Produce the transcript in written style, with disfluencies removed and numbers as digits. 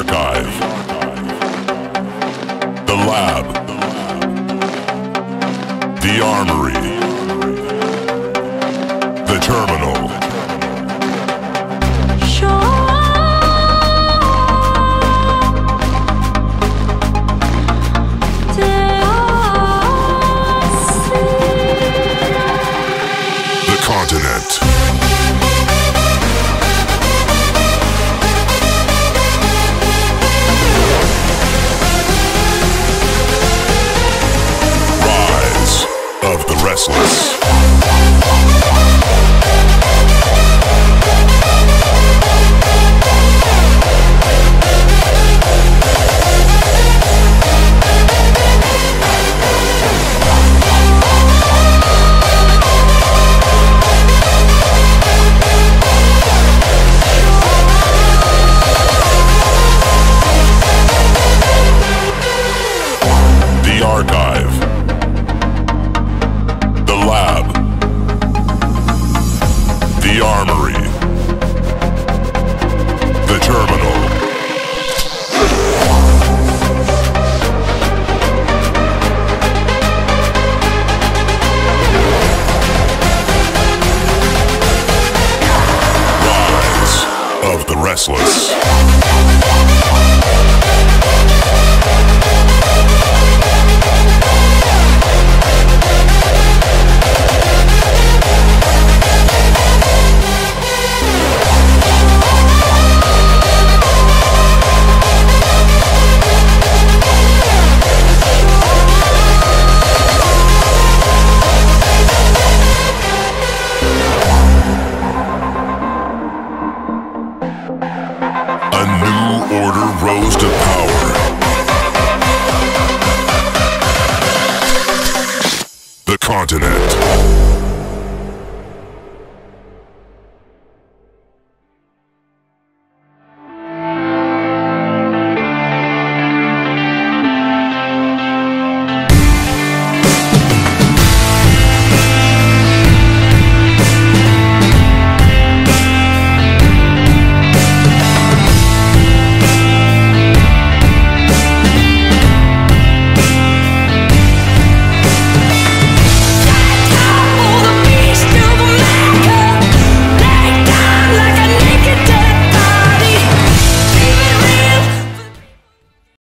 Archive, The Lab, The Armory, The Terminal. Restless. The Archive. The Armory, The Terminal. Rise of the Restless.